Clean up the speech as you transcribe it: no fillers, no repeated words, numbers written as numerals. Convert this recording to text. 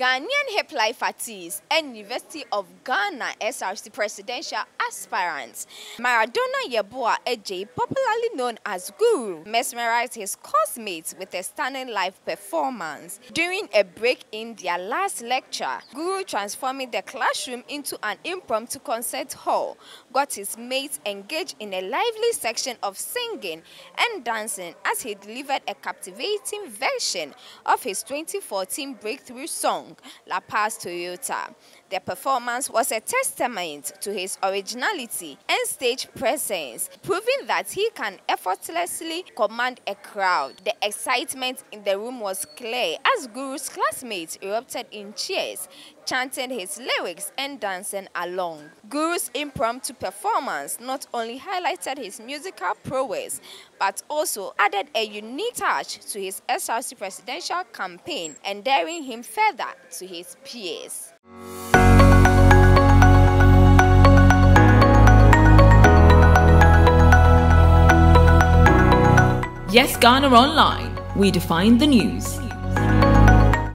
Ghanaian hip-life artists and University of Ghana SRC presidential aspirants Maradona Yeboah Ejei, popularly known as Guru, mesmerized his classmates with a stunning live performance. During a break in their last lecture, Guru, transforming the classroom into an impromptu concert hall, got his mates engaged in a lively section of singing and dancing as he delivered a captivating version of his 2014 breakthrough song, La Paz Toyota. The performance was a testament to his originality and stage presence, proving that he can effortlessly command a crowd. The excitement in the room was clear as Guru's classmates erupted in cheers, chanting his lyrics and dancing along. Guru's impromptu performance not only highlighted his musical prowess, but also added a unique touch to his SRC presidential campaign, endearing him further to his peers. Yes Ghana Online, we define the news.